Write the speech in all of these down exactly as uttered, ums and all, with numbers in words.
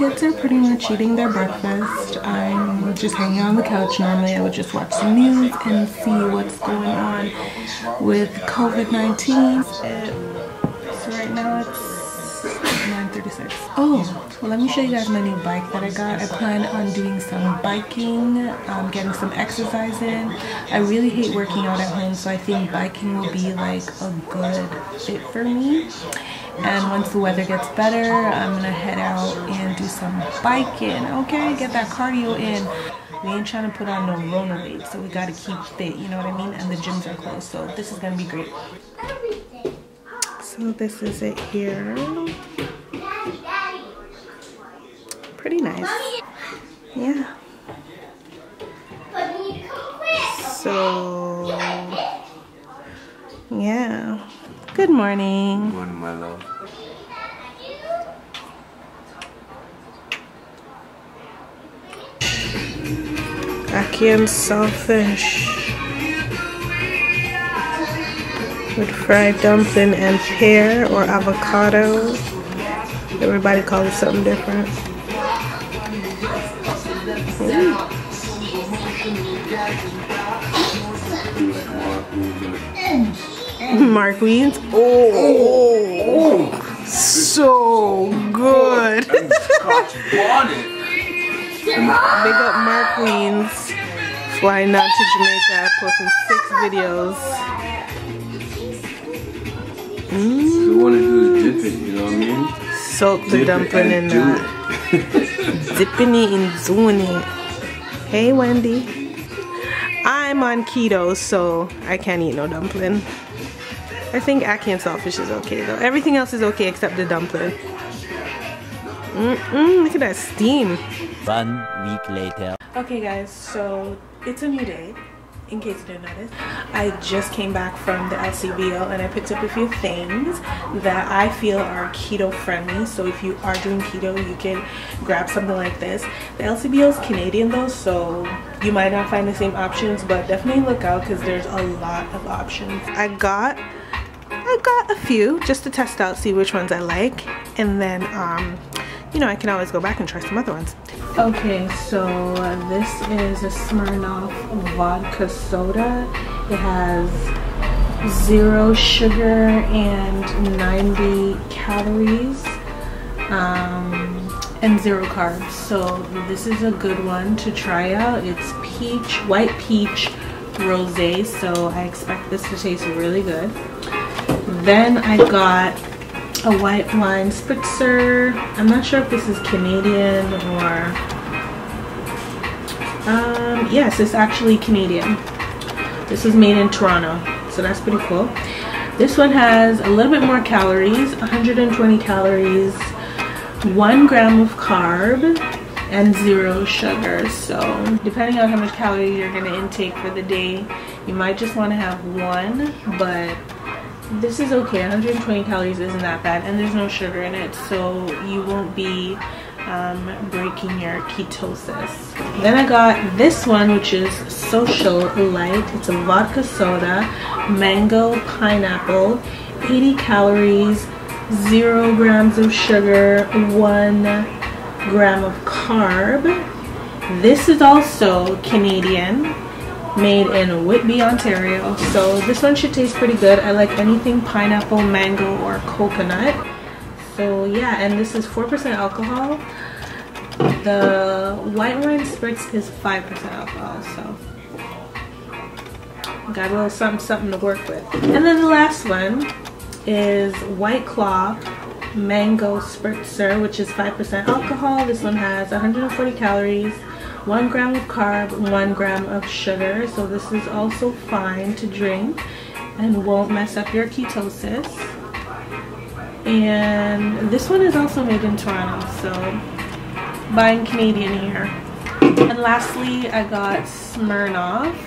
Kids are pretty much eating their breakfast. I'm just hanging on the couch. Normally I would just watch the news and see what's going on with COVID nineteen. So right now it's nine thirty-six. Oh, well, let me show you guys my new bike that I got. I plan on doing some biking, um, getting some exercise in. I really hate working out at home, so I think biking will be like a good fit for me. And once the weather gets better, I'm gonna head out and do some biking, okay? Get that cardio in. We ain't trying to put on no Rona weight, so we gotta keep fit, you know what I mean? And the gyms are closed, so this is gonna be great. So this is it here. Pretty nice. Yeah. So, yeah. Good morning. Good morning, my love. ACKEE and saltfish with fried dumpling and pear or avocado. Everybody calls it something different. Mm. Mark Wiens. Oh, oh, oh, so good. Big up Mark Wiens. Flying out to Jamaica, posting six videos. Mm. So we want to do is dip it, you know what I mean? Soak the dip dumpling in that. Dipping it and doing it. Hey, Wendy. I'm on keto, so I can't eat no dumpling. I think ACKEE and saltfish is okay though. Everything else is okay except the dumpling. Mm-mm, look at that steam. One week later. Okay guys, so it's a new day, in case you didn't notice. I just came back from the L C B O and I picked up a few things that I feel are keto friendly. So if you are doing keto, you can grab something like this. The L C B O is Canadian though, so you might not find the same options, but definitely look out because there's a lot of options. I got I got a few just to test out, see which ones I like, and then um, you know, I can always go back and try some other ones. Okay, so uh, this is a Smirnoff vodka soda. It has zero sugar and ninety calories um, and zero carbs. So this is a good one to try out. It's peach, white peach rosé. So I expect this to taste really good. Then I got a white wine spritzer. I'm not sure if this is Canadian or um, yes, it's actually Canadian. This is made in Toronto, so that's pretty cool. This one has a little bit more calories, one hundred twenty calories, one gram of carb, and zero sugar. So depending on how much calories you're gonna intake for the day, you might just want to have one, but this is okay. One hundred twenty calories isn't that bad, and there's no sugar in it, so you won't be um, breaking your ketosis. Then I got this one, which is Social Light. It's a vodka soda, mango, pineapple, eighty calories, zero grams of sugar, one gram of carb. This is also Canadian, made in Whitby, Ontario, so this one should taste pretty good. I like anything pineapple, mango, or coconut. So yeah, and this is four percent alcohol. The white wine spritz is five percent alcohol, so got a little something something to work with. And then the last one is White Claw Mango Spritzer, which is five percent alcohol. This one has one hundred forty calories, one gram of carb, one gram of sugar. So this is also fine to drink and won't mess up your ketosis. And this one is also made in Toronto, so buying Canadian here. And lastly, I got Smirnoff.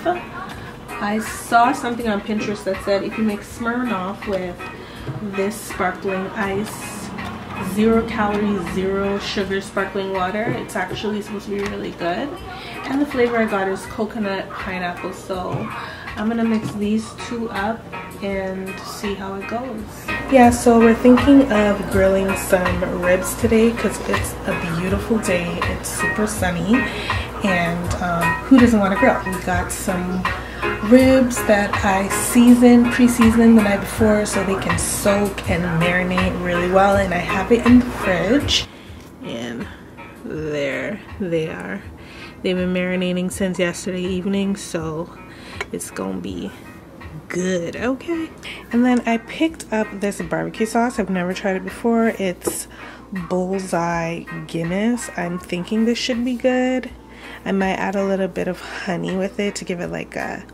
I saw something on Pinterest that said if you make Smirnoff with this sparkling ice, zero calories, zero sugar sparkling water, it's actually supposed to be really good. And the flavor I got is coconut pineapple, so I'm gonna mix these two up and see how it goes. Yeah, so we're thinking of grilling some ribs today because it's a beautiful day. It's super sunny, and um, who doesn't want to grill? We got some ribs that I seasoned, pre-seasoned the night before so they can soak and marinate really well, and I have it in the fridge. And there they are. They've been marinating since yesterday evening, so it's gonna be good. Okay, and then I picked up this barbecue sauce. I've never tried it before. It's Bullseye Guinness. I'm thinking this should be good. I might add a little bit of honey with it to give it like a,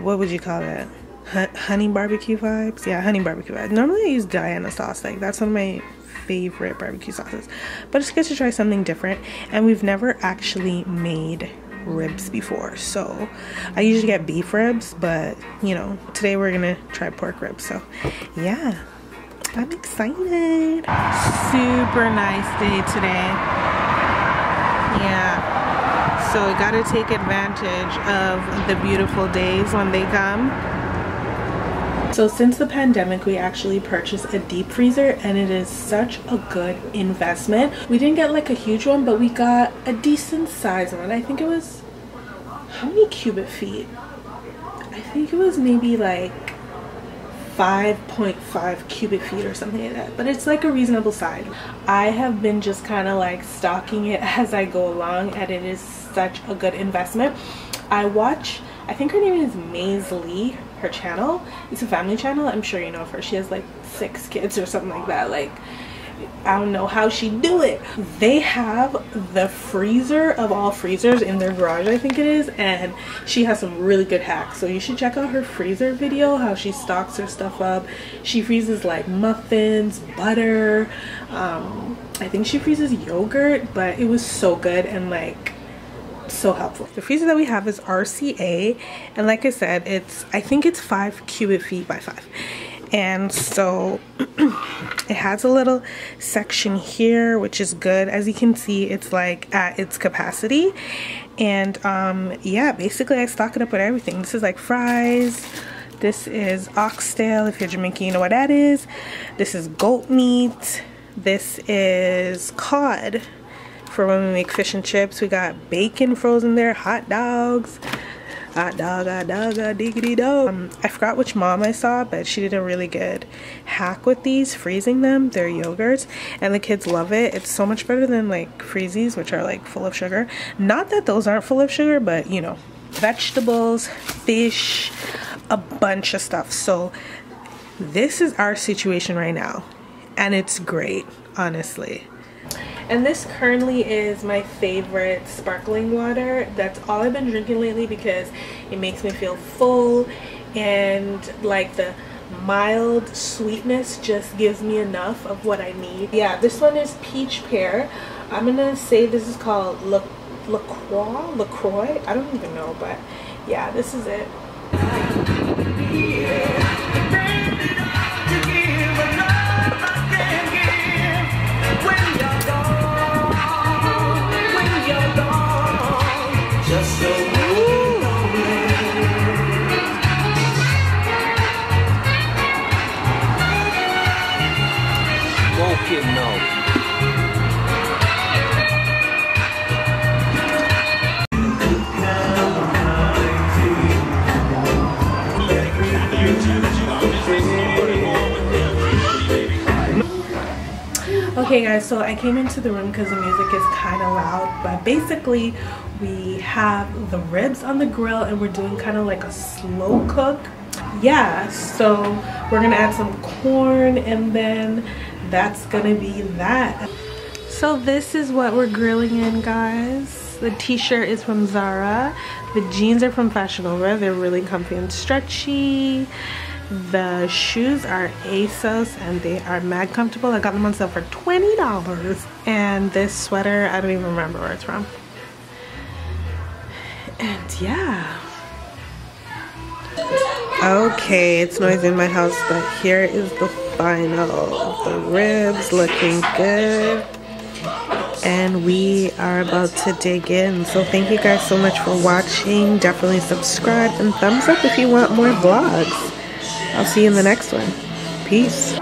what would you call it, H honey barbecue vibes. Yeah, honey barbecue vibes. Normally I use Diana sauce, like that's one of my favorite barbecue sauces, but it's good to try something different. And we've never actually made ribs before, so I usually get beef ribs, but you know, today we're gonna try pork ribs. So yeah, I'm excited. Super nice day today. Yeah, so I gotta take advantage of the beautiful days when they come. So since the pandemic, we actually purchased a deep freezer, and it is such a good investment. We didn't get like a huge one, but we got a decent size one. I think it was, how many cubic feet? I think it was maybe like five point five cubic feet or something like that, but it's like a reasonable size. I have been just kind of like stocking it as I go along, and it is such a good investment. I watch, I think her name is Maze Lee. Her channel, it's a family channel, I'm sure you know of her. She has like six kids or something like that. Like, I don't know how she do it. They have the freezer of all freezers in their garage, I think it is, and she has some really good hacks, so you should check out her freezer video, how she stocks her stuff up. She freezes like muffins, butter, um I think she freezes yogurt, but it was so good and like so helpful. The freezer that we have is R C A, and like I said, it's, I think it's five cubic feet by five, and so it has a little section here, which is good. As you can see, it's like at its capacity. And um yeah, basically I stock it up with everything. This is like fries, this is oxtail, if you're Jamaican you know what that is, this is goat meat, this is cod for when we make fish and chips. We got bacon frozen there, hot dogs, hot dog, hot dog, diggity dog. Um, I forgot which mom I saw, but she did a really good hack with these, freezing them. They're yogurts, and the kids love it. It's so much better than like freezies, which are like full of sugar. Not that those aren't full of sugar, but you know, vegetables, fish, a bunch of stuff. So this is our situation right now, and it's great, honestly. And this currently is my favorite sparkling water. That's all I've been drinking lately because it makes me feel full, and like the mild sweetness just gives me enough of what I need. Yeah, this one is peach pear. I'm gonna say this is called La LaCroix, LaCroix. I don't even know, but yeah, this is it. You Okay guys, so I came into the room because the music is kind of loud, but basically we have the ribs on the grill and we're doing kind of like a slow cook. Yeah, so we're gonna add some corn and then that's gonna be that. So this is what we're grilling in, guys. The t-shirt is from Zara. The jeans are from Fashion Nova. They're really comfy and stretchy. The shoes are ASOS and they are mad comfortable. I got them on sale for twenty dollars. And this sweater, I don't even remember where it's from. And yeah. Okay, it's noisy in my house, but here is the final of the ribs, looking good. And we are about to dig in. So thank you guys so much for watching. Definitely subscribe and thumbs up if you want more vlogs. I'll see you in the next one. Peace.